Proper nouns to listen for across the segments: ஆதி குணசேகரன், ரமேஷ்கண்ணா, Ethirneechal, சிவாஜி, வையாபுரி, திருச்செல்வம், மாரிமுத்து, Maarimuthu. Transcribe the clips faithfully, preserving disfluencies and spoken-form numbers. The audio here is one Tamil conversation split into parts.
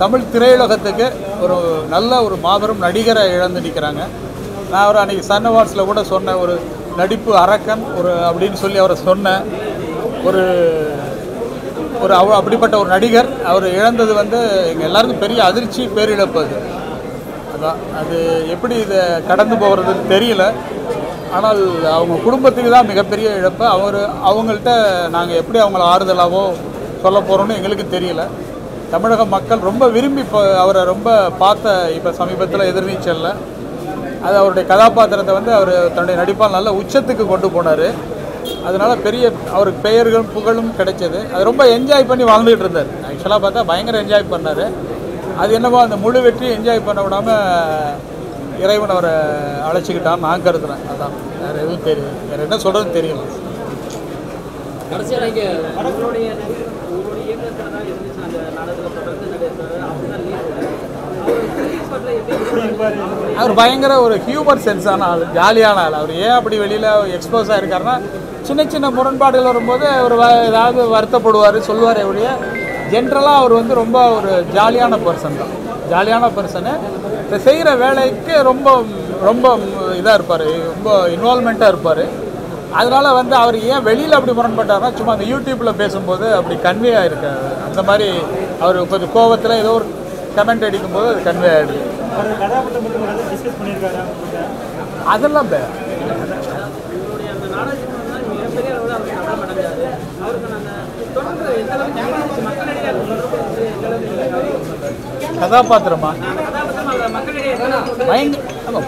தமிழ் திரையுலகத்துக்கு ஒரு நல்ல ஒரு மாபெரும் நடிகரை இழந்து நிற்கிறாங்க. நான் அவர் அன்றைக்கி சன் அவார்ட்ஸில் கூட சொன்னேன், ஒரு நடிப்பு அரக்கன் ஒரு அப்படின்னு சொல்லி அவரை சொன்னேன். ஒரு ஒரு அவ அப்படிப்பட்ட ஒரு நடிகர் அவர் இழந்தது வந்து எங்கள் எல்லாருக்கும் பெரிய அதிர்ச்சி, பேரிழப்பு. அது அதான் அது எப்படி இதை கடந்து போகிறதுன்னு தெரியல. ஆனால் அவங்க குடும்பத்துக்கு தான் மிகப்பெரிய இழப்பு. அவர் அவங்கள்ட்ட நாங்கள் எப்படி அவங்கள ஆறுதலாகவோ சொல்ல போகிறோன்னு எங்களுக்கு தெரியல. தமிழக மக்கள் ரொம்ப விரும்பி இப்போ அவரை ரொம்ப பார்த்த இப்போ சமீபத்தில் எதிர் நீச்சலில் அது அவருடைய கதாபாத்திரத்தை வந்து அவர் தன்னுடைய நடிப்பால் நல்ல உச்சத்துக்கு கொண்டு போனார். அதனால் பெரிய அவருக்கு பெயர்களும் புகழும் கிடைச்சது. அது ரொம்ப என்ஜாய் பண்ணி வாழ்ந்துகிட்டு இருந்தார். ஆக்சுவலாக பார்த்தா பயங்கர என்ஜாய் பண்ணார். அது என்னவோ அந்த முழு வெற்றி என்ஜாய் பண்ண விடாமல் இறைவன் அவரை அழைச்சிக்கிட்டான்னு நான் கருதுறேன். அதான் வேறு எதுவும் தெரியுது, வேறு என்ன சொல்கிறது தெரியல. அவர் பயங்கர ஒரு ஹியூமர் சென்ஸான ஆள், ஜாலியான ஆள். அவர் ஏன் அப்படி வெளியில் எக்ஸ்போஸ் ஆகிருக்காருன்னா, சின்ன சின்ன முரண்பாடுகள் வரும்போது அவர் ஏதாவது வருத்தப்படுவார், சொல்லுவார். எப்படியே ஜென்ரலாக அவர் வந்து ரொம்ப ஒரு ஜாலியான பர்சன் தான். ஜாலியான பர்சனு செய்கிற வேலைக்கு ரொம்ப ரொம்ப இதாக இருப்பார், ரொம்ப இன்வால்மெண்ட்டாக இருப்பார். அதனால் வந்து அவர் ஏன் வெளியில் அப்படி முரண்பட்டார்னா, சும்மா அந்த யூடியூப்பில் பேசும்போது அப்படி கன்வே ஆகிருக்காரு. அந்த மாதிரி அவர் கொஞ்சம் கோபத்தில் ஏதோ ஒரு கமெண்ட் அடிக்கும்போது அது கன்வே ஆகிடுது. அதெல்லாம் பேர் கதாபாத்திரமா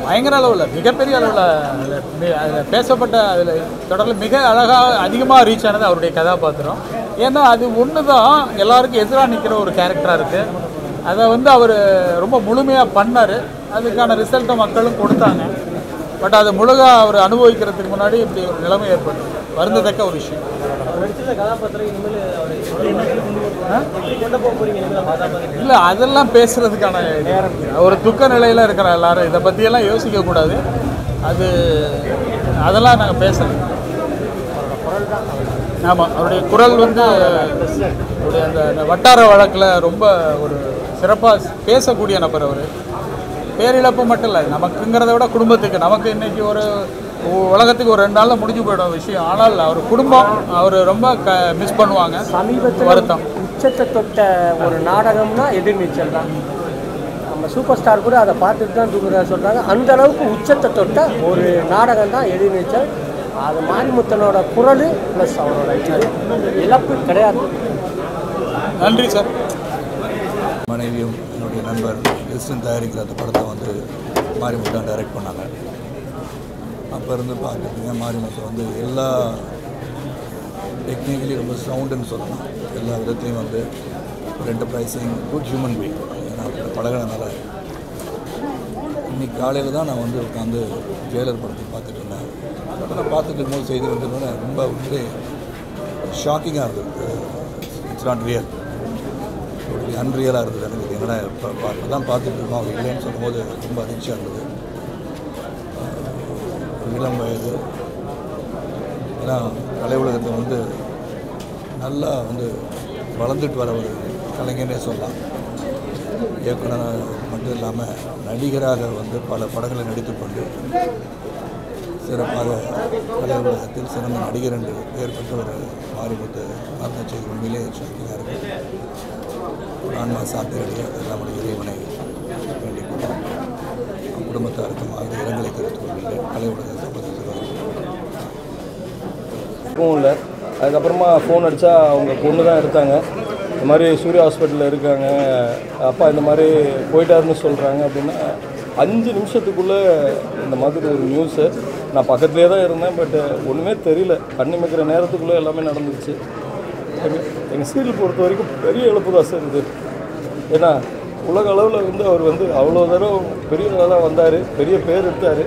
பயங்கர அளவில், மிகப்பெரிய அளவில் அதில் பேசப்பட்ட, அதில் தொடரில் மிக அழகாக அதிகமாக ரீச் ஆனது அவருடைய கதாபாத்திரம். ஏன்னா அது ஒன்று தான் எல்லாருக்கும் எதிராக நிற்கிற ஒரு கேரக்டராக இருக்குது. அதை வந்து அவர் ரொம்ப முழுமையாக பண்ணார். அதுக்கான ரிசல்ட்டை மக்களும் கொடுத்தாங்க. பட் அதை முழுக அவர் அனுபவிக்கிறதுக்கு முன்னாடி இப்படி ஒரு நிலைமை ஏற்பட்டது, வருந்தத்தக்க ஒரு விஷயம். இல்லை, அதெல்லாம் பேசுகிறதுக்கான ஒரு துக்க நிலையில் இருக்கிற எல்லாரும் இதை பற்றியெல்லாம் யோசிக்கக்கூடாது. அது அதெல்லாம் நாங்கள் பேசணும். ஆமாம், அவருடைய குரல் வந்து அவருடைய அந்த வட்டார வழக்கில் ரொம்ப ஒரு சிறப்பாக பேசக்கூடிய நபர். அவர் பேரிழப்பு மட்டும் இல்லை, நமக்குங்கிறத விட குடும்பத்துக்கு, நமக்கு இன்றைக்கி ஒரு உலகத்துக்கு ஒரு ரெண்டு நாளில் முடிஞ்சு போயிடும் விஷயம். ஆனால் அவர் குடும்பம் அவர் ரொம்ப க மிஸ் பண்ணுவாங்க. சமீபத்தில் வருத்தம் உச்சத்தை தொட்ட ஒரு நாடகம்னா எதிர் நீச்சல் தான். நம்ம சூப்பர் ஸ்டார் கூட அதை பார்த்துட்டு தான் தூங்குறதா சொல்கிறாங்க. அந்தளவுக்கு உச்சத்தை தொட்ட ஒரு நாடகம் தான் எதிர் நீச்சல். அது மாரிமுத்தனோட குரல் ப்ளஸ் அவரோட இழப்பு கிடையாது. நன்றி சார். மனைவியும் என்னுடைய நண்பர் கிருஷ்ணன் தயாரிக்கிற அந்த படத்தை வந்து மாரிமுத்தான் டைரக்ட் பண்ணாங்க. அப்போ இருந்து பார்த்துக்கிட்டீங்க, மாரிமுத்து வந்து எல்லா டெக்னிக்கலி ரொம்ப சவுண்டுன்னு சொல்லலாம். எல்லா விதத்துலையும் வந்து ஒரு என்டர்பிரைசிங் குட் ஹியூமன் பீங். ஏன்னா பழகினால இன்றைக்கி காலையில் தான் நான் வந்து உட்காந்து ஜெயிலர் படத்தை பார்த்துட்டு இருந்தேன். அதெல்லாம் பார்த்துட்டு இருக்கும்போது செய்தி வந்ததுனால ரொம்ப வந்து ஷாக்கிங்காக இருந்தது. இட்ஸ் நாட் ரியல், அன்ரியலாக இருந்தது. எனக்கு எங்கன்னா பார்த்து தான் பார்த்துட்டு இருக்கோம், அவங்க இல்லைன்னு சொல்லும்போது ரொம்ப அதிர்ச்சியாக இருந்தது. இளம் வயது, ஏன்னா கலை உலகத்தை வந்து நல்லா வந்து வளர்ந்துட்டு வர ஒரு கலைஞனே சொல்லலாம். இயக்குனர் மட்டும் இல்லாமல் நடிகராக வந்து பல படங்களை நடித்துக்கொண்டு சிறப்பாக கலை உலகத்தில் சிறந்த நடிகர் என்று பெயர் பெற்ற ஒரு மாரிமுத்து ஆத்மச்சை உண்மையிலே சாக்கியாக இருக்குது. ஆன்மா சாத்திரிகளை எல்லாம் இறைவனை வேண்டிக் கொள்ளும் குடும்பத்தாருக்கும் ஆகிய இடங்களை கருத்து கொள்கிறேன். கலையுடைய ஃபோனில் அதுக்கப்புறமா ஃபோன் அடித்தா அவங்க பொண்ணு தான் எடுத்தாங்க. இந்த மாதிரி சூர்யா ஹாஸ்பிட்டலில் இருக்காங்க, அப்பா இந்த மாதிரி போயிட்டாருன்னு சொல்கிறாங்க அப்படின்னா, அஞ்சு நிமிஷத்துக்குள்ளே இந்த மாதிரி ஒரு நியூஸு. நான் பக்கத்துலேயே தான் இருந்தேன், பட்டு ஒன்றுமே தெரியல. கண்ணு மிக்கிற நேரத்துக்குள்ளே எல்லாமே நடந்துருச்சு. எங்கள் சீரியல் பொறுத்த வரைக்கும் பெரிய இழப்பு தான் சார் இது. ஏன்னா உலக அளவில் வந்து அவர் வந்து அவ்வளோ தூரம் பெரியவங்களாக வந்தார், பெரிய பேர் எடுத்தார்.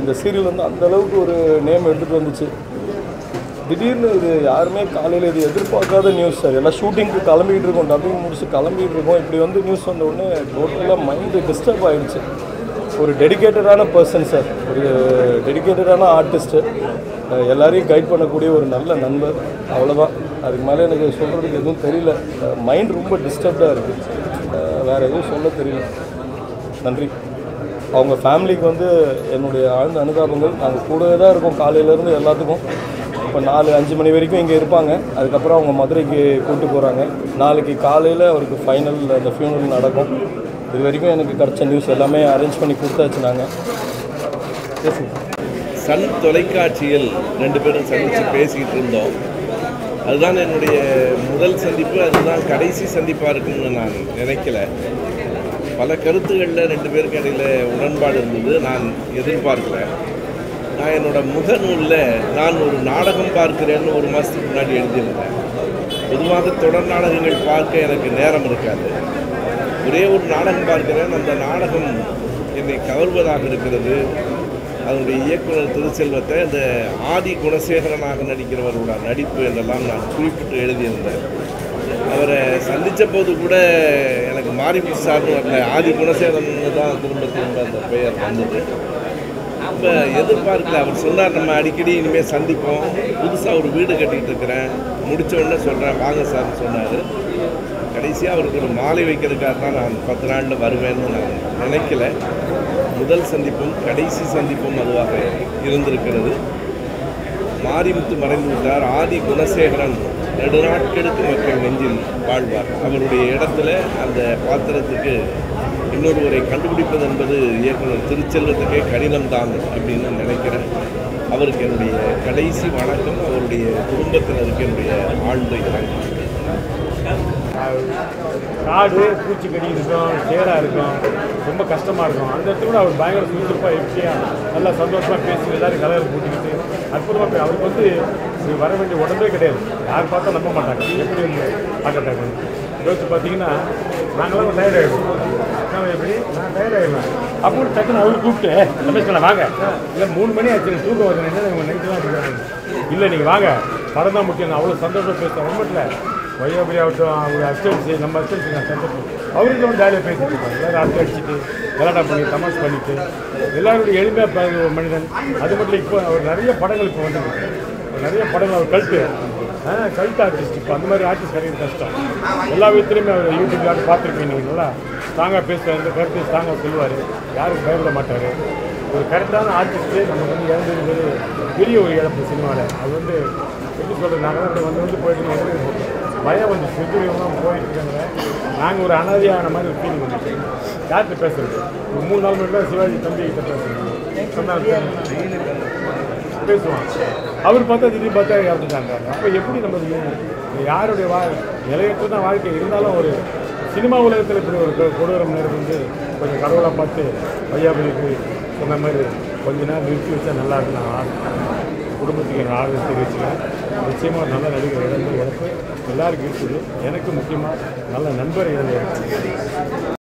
இந்த சீரியல் வந்து அந்தளவுக்கு ஒரு நேம் எடுத்துகிட்டு வந்துச்சு. திடீர்னு இது யாருமே காலையில் இது எதிர்பார்க்காத நியூஸ் சார். எல்லாம் ஷூட்டிங்க்கு கிளம்பிகிட்டு இருக்கோம், டப்பிங் முடிச்சு கிளம்பிகிட்டு இருக்கோம். இப்படி வந்து நியூஸ் வந்த உடனே டோட்டலாக மைண்டு டிஸ்டர்ப் ஆகிடுச்சு. ஒரு டெடிக்கேட்டடான பர்சன் சார், ஒரு டெடிக்கேட்டடான ஆர்டிஸ்ட்டு, எல்லாரையும் கைட் பண்ணக்கூடிய ஒரு நல்ல நண்பர். அவ்வளோதான். அதுக்கு மேலே எனக்கு சொல்கிறதுக்கு எதுவும் தெரியல. மைண்ட் ரொம்ப டிஸ்டர்ப்டாக இருக்குது, வேறு எதுவும் சொல்ல தெரியல. நன்றி. அவங்க ஃபேமிலிக்கு வந்து என்னுடைய ஆழ்ந்த அனுதாபங்கள். நாங்கள் கூடவே தான் இருக்கோம் காலையிலேருந்து எல்லாத்துக்கும். இப்போ நாலு அஞ்சு மணி வரைக்கும் இங்கே இருப்பாங்க, அதுக்கப்புறம் அவங்க மதுரைக்கு கூப்பிட்டு போகிறாங்க. நாளைக்கு காலையில் அவருக்கு ஃபைனல் அந்த ஃபியூனல் நடக்கும். இது வரைக்கும் எனக்கு கிடச்ச நியூஸ் எல்லாமே அரேஞ்ச் பண்ணி கொடுத்தாச்சு நாங்கள். சன் தொலைக்காட்சியில் ரெண்டு பேரும் சந்தித்து பேசிக்கிட்டு இருந்தோம். அதுதான் என்னுடைய முதல் சந்திப்பு, அதுதான் கடைசி சந்திப்பாக இருக்குன்னு நான் நினைக்கல. பல கருத்துக்களில் ரெண்டு பேருக்கு இடையில் உடன்பாடு இருந்தது, நான் எதிர்பார்க்கல. நான் என்னோடய முகநூலில் நான் ஒரு நாடகம் பார்க்கிறேன்னு ஒரு மாதத்துக்கு முன்னாடி எழுதியிருந்தேன். பொதுவாக தொடர் நாடகங்கள் பார்க்க எனக்கு நேரம் இருக்காது. ஒரே ஒரு நாடகம் பார்க்கிறேன், அந்த நாடகம் என்னை கவர்வதாக இருக்கிறது. அதனுடைய இயக்குனர் திருச்செல்வத்தை, அந்த ஆதி குணசேகரனாக நடிக்கிறவரோட நடிப்பு என்றெல்லாம் நான் குறிப்பிட்டு எழுதியிருந்தேன். அவரை சந்தித்த போது கூட எனக்கு மாரிமுத்து சார்னு வரல, ஆதி குணசேகரன் தான் திரும்ப திரும்ப அந்த பெயர் வந்தது. அப்போ எதிர்பார்க்கல. அவர் சொன்னார், நம்ம அடிக்கடி இனிமேல் சந்திப்போம், புதுசாக ஒரு வீடு கட்டிக்கிட்டு இருக்கிறேன், முடித்தவுடனே சொல்கிறேன் வாங்க சார்னு சொன்னார். கடைசியாக அவருக்கு ஒரு மாலை வைக்கிறதுக்காக தான் நான் பத்து நாளில் வருவேன்னு நான் நினைக்கல. முதல் சந்திப்பும் கடைசி சந்திப்பும் அதுவாக இருந்திருக்கிறது. மாரிமுத்து மறைந்து விட்டார். ஆதி குணசேகரன் நெடுநாட்களுக்கு மக்கள் நெஞ்சில் வாழ்வார். அவருடைய இடத்துல அந்த பாத்திரத்துக்கு இன்னொருவரை கண்டுபிடிப்பது என்பது இயக்குனர் திருச்செல்வத்துக்கே கடினம்தான் அப்படின்னு நான் நினைக்கிறேன். அவருக்கு என்னுடைய கடைசி வணக்கம், அவருடைய குடும்பத்தினருக்கு என்னுடைய ஆழ்ந்த இரங்கல். காடு பூச்சிக்கடி இருக்கும், சேராக இருக்கும், ரொம்ப கஷ்டமாக இருக்கும். அந்த இடத்துல கூட அவர் பயங்கர சுறுசுறுப்பாக எப்படியாக நல்லா சந்தோஷமாக பேசி எல்லாரும் கலர் கூட்டிக்கிட்டு அற்புதமாக போய் அவருக்கு வந்து வர வேண்டிய உடம்பே கிடையாது. யார் பார்த்தா நம்ப மாட்டாங்க, எப்படி பார்க்கட்டாங்க யோசிச்சு பார்த்தீங்கன்னா நாங்களாம் டயர்ட் ஆகிடுவோம். நான் எப்படி நான் டயர்ட் ஆகிடுவேன் அப்படின்னு டக்குன்னு அவர் கூப்பிட்டு ரமேஷ்கண்ணா வாங்க, இல்லை மூணு மணி ஆச்சு தூக்கம் வருது, என்ன இவங்க நைட்டு தான் இருக்காங்க, இல்லை நீங்கள் வாங்க படம் தான் முக்கியம். நான் அவ்வளோ சந்தோஷமாக பேசுகிறேன். ரொம்ப இல்லை வையாபுரியாகட்டும், அவங்க அஸ்டன்ஸு நம்ம அஸ்டன்ஸு நான் சந்தோஷம். அவருக்கு வந்து ஜாலியாக பேசியிருப்பாங்க, எல்லோரும் அர்த்தம் அடிச்சுட்டு விளையாட்டா பண்ணி தமாஸ் பண்ணிவிட்டு எல்லாருடைய எளிமையாக ஒரு மனிதன். அது மட்டும் இப்போ அவர் நிறைய படங்கள் இப்போ வந்து நிறைய படங்கள் அவர் கல்ட்டு ஆ கல்ட்டு ஆர்டிஸ்ட். இப்போ அந்த மாதிரி ஆர்டிஸ்ட் கிடையாது கஷ்டம். எல்லா விதத்துலையுமே அவர் யூடியூப் யாரும் பார்த்துருப்பீங்க, நீங்களா ஸ்ட்ராங்காக பேசுவார், கருத்து ஸ்ட்ராங்காக சொல்லுவார், யாரும் பயப்பட மாட்டார். ஒரு கரெக்டான ஆர்டிஸ்ட்டு நம்ம வந்து இறந்து பெரிய ஒரு இழப்பு சினிமாவில். அது வந்து எப்படி சொல்கிறது, நாங்கள் வந்து வந்து போயிட்டு பயம் வந்து சுற்றுலாம் போயிட்டுருக்காங்க. நாங்கள் ஒரு அனாதியான மாதிரி ஒரு ஃபீலிங் வந்து யார்கிட்ட பேசுகிறது. ஒரு மூணு நாள் மட்டும் சிவாஜி தம்பிகிட்ட பேசுகிறோம் பேசுவோம். அவர் பார்த்தா திடீர்னு பார்த்தா இறந்துட்டாங்க. அப்போ எப்படி நம்ம யாருடைய வா நிலையற்ற தான் வாழ்க்கை இருந்தாலும் ஒரு சினிமா உலகத்தில் இப்படி ஒரு கொடூரம் நேரம் வந்து கொஞ்சம் கடவுளாக பார்த்து வையாபுரிக்கு சொன்ன மாதிரி கொஞ்ச நேரம் நிறுத்தி வச்சா நல்லா இருக்கு. நான் ஆரம்பிச்சேன் குடும்பத்துக்கு எங்கள் ஆதரவு தெரிவிச்சுக்கேன். நிச்சயமாக நல்ல நடிகர் இழந்து எனக்கு எல்லாருக்கும் இருக்குது, எனக்கு முக்கியமாக நல்ல நண்பர் இழந்து.